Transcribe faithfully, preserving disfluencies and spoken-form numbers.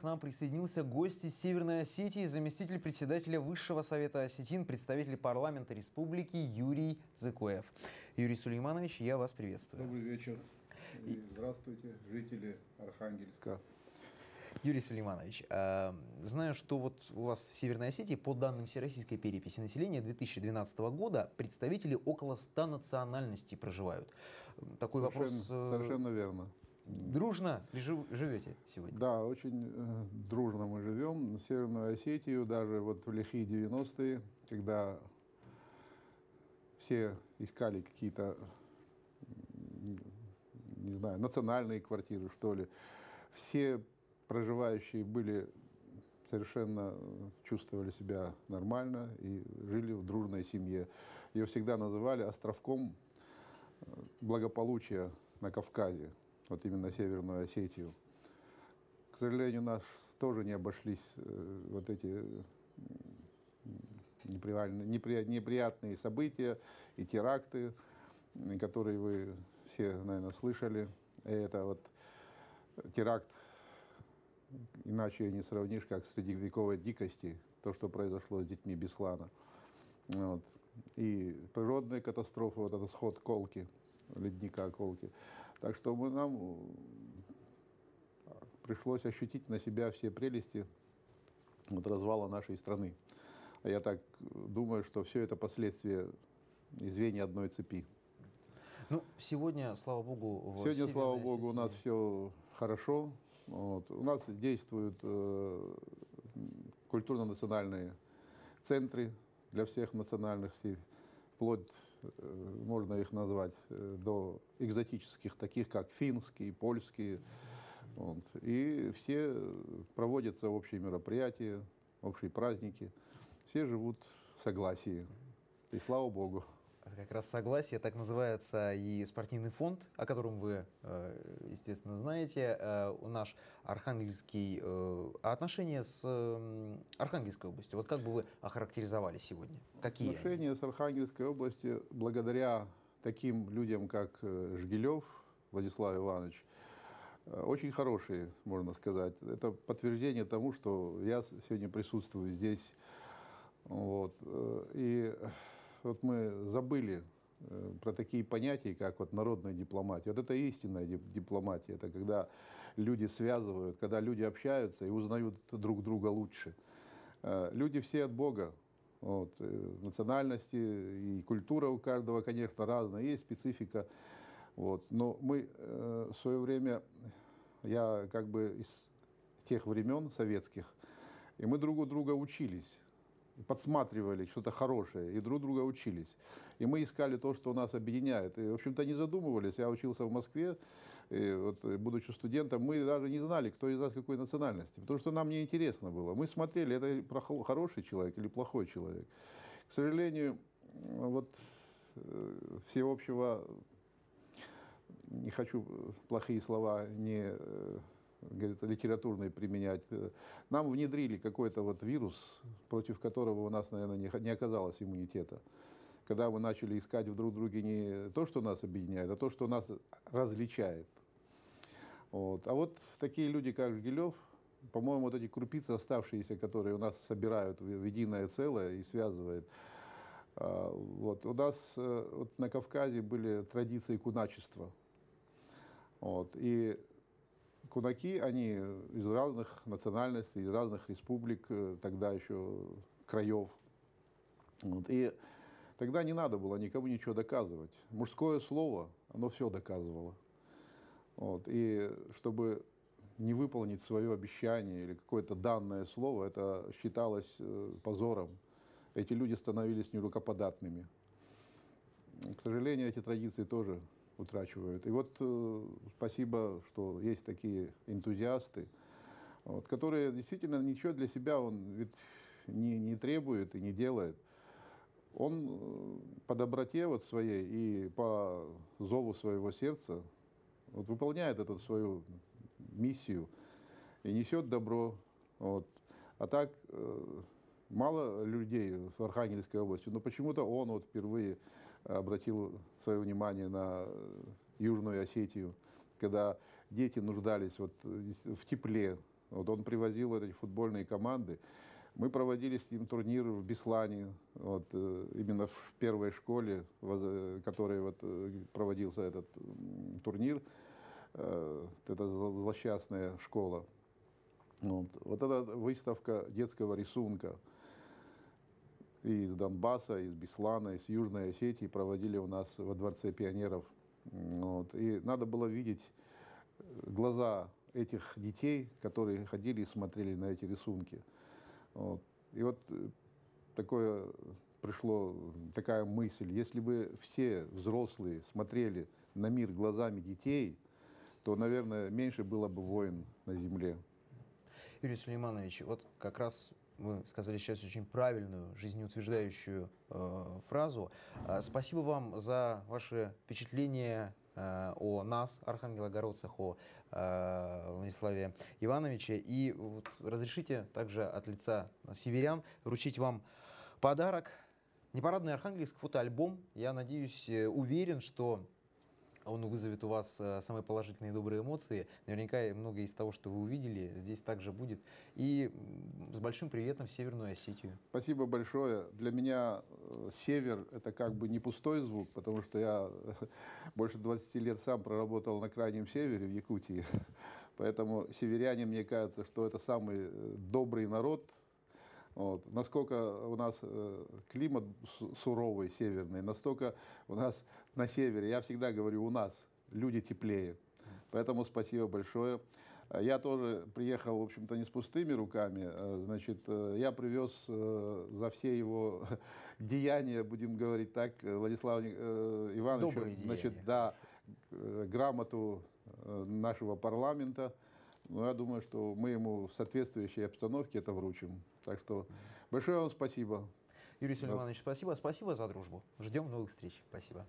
к нам присоединился гость из Северной Осетии, заместитель председателя Высшего Совета Осетин, представитель парламента республики Юрий Дзекоев. Юрий Сулейманович, я вас приветствую. Добрый вечер. И здравствуйте, жители Архангельска. Юрий Сулейманович, знаю, что вот у вас в Северной Осетии, по данным Всероссийской переписи населения две тысячи двенадцатого года, представители около ста национальностей проживают. Такой совершенно, вопрос... Совершенно верно. Дружно живете сегодня? Да, очень дружно мы живем. Северную Осетию, даже вот в лихие девяностые, когда все искали какие-то, не знаю, национальные квартиры, что ли, все проживающие были, совершенно чувствовали себя нормально и жили в дружной семье. Ее всегда называли островком благополучия на Кавказе, вот именно Северную Осетию. К сожалению, нас тоже не обошлись вот эти неприятные события и теракты, которые вы все, наверное, слышали. И это вот теракт, иначе ее не сравнишь, как средневековой дикости, то, что произошло с детьми Беслана. Вот. И природная катастрофа, вот этот сход Колки, ледника Колки. Так что мы, нам пришлось ощутить на себя все прелести вот, развала нашей страны. Я так думаю, что все это последствия звенья одной цепи. Ну, сегодня, слава богу, в Сегодня, слава богу, у нас все хорошо. Вот. У нас действуют э, культурно-национальные центры для всех национальностей, вплоть, э, можно их назвать, э, до экзотических, таких как финские, польские. Вот. И все проводятся общие мероприятия, общие праздники. Все живут в согласии. И слава богу. Это как раз согласие, так называется и спортивный фонд, о котором вы, естественно, знаете, наш архангельский. А отношения с Архангельской областью, вот как бы вы охарактеризовали сегодня? Какие отношения с Архангельской областью, благодаря таким людям, как Жгилев Владислав Иванович, очень хорошие, можно сказать. Это подтверждение тому, что я сегодня присутствую здесь. Вот. И... Вот мы забыли э, про такие понятия, как вот народная дипломатия. Вот это истинная дипломатия. Это когда люди связывают, когда люди общаются и узнают друг друга лучше. Э, люди все от Бога. Вот. Э, национальности и культура у каждого, конечно, разная. Есть специфика. Вот. Но мы э, в свое время, я как бы из тех времен советских, и мы друг у друга учились. Подсматривали что-то хорошее и друг друга учились. И мы искали то, что нас объединяет. И, в общем-то, не задумывались. Я учился в Москве, и вот, будучи студентом, мы даже не знали, кто из нас какой национальности. Потому что нам неинтересно было. Мы смотрели, это хороший человек или плохой человек. К сожалению, вот всеобщего, не хочу плохие слова, не... говорится, литературные применять. Нам внедрили какой-то вот вирус, против которого у нас, наверное, не оказалось иммунитета. Когда мы начали искать в друг друге не то, что нас объединяет, а то, что нас различает. Вот. А вот такие люди, как Жгилев, по-моему, вот эти крупицы оставшиеся, которые у нас собирают в единое целое и связывают. Вот. У нас вот, на Кавказе были традиции куначества. Вот. И кунаки, они из разных национальностей, из разных республик, тогда еще краев. Вот. И тогда не надо было никому ничего доказывать. Мужское слово, оно все доказывало. Вот. И чтобы не выполнить свое обещание или какое-то данное слово, это считалось позором. Эти люди становились нерукоподатными. К сожалению, эти традиции тоже утрачивают. И вот э, спасибо, что есть такие энтузиасты, вот, которые действительно ничего для себя он ведь не, не требует и не делает. Он э, по доброте вот своей и по зову своего сердца вот, выполняет эту свою миссию и несет добро. Вот. А так э, мало людей в Архангельской области, но почему-то он вот впервые обратил свое внимание на Южную Осетию, когда дети нуждались вот в тепле, Вот он привозил эти футбольные команды. Мы проводили с ним турниры в Беслане, вот, именно в первой школе, в которой вот проводился этот турнир. Это злосчастная школа. Вот, вот эта выставка детского рисунка из Донбасса, из Беслана, из Южной Осетии проводили у нас во Дворце пионеров. Вот, и надо было видеть глаза этих детей, которые ходили и смотрели на эти рисунки. Вот. И вот такое пришло, такая мысль, если бы все взрослые смотрели на мир глазами детей, то, наверное, меньше было бы войн на земле. Юрий Сулейманович, вот как раз вы сказали сейчас очень правильную, жизнеутверждающую э, фразу. Э, спасибо вам за ваши впечатления э, о нас, архангелогородцах, о э, Владиславе Ивановиче. И вот, разрешите также от лица северян вручить вам подарок. Непарадный Архангельск, фотоальбом. Я надеюсь, уверен, что он вызовет у вас самые положительные и добрые эмоции. Наверняка многое из того, что вы увидели, здесь также будет. И с большим приветом в Северную Осетию. Спасибо большое. Для меня север – это как бы не пустой звук, потому что я больше двадцати лет сам проработал на Крайнем Севере, в Якутии. Поэтому северяне, мне кажется, что это самый добрый народ. Вот. Насколько у нас климат суровый, северный, настолько у нас на севере, я всегда говорю, у нас люди теплее. Поэтому спасибо большое. Я тоже приехал, в общем-то, не с пустыми руками. Значит, я привез за все его деяния, будем говорить так, Владиславу Ивановичу, значит, да, грамоту нашего парламента. Но я думаю, что мы ему в соответствующей обстановке это вручим. Так что большое вам спасибо. Юрий Сулейманович, спасибо. Спасибо за дружбу. Ждем новых встреч. Спасибо.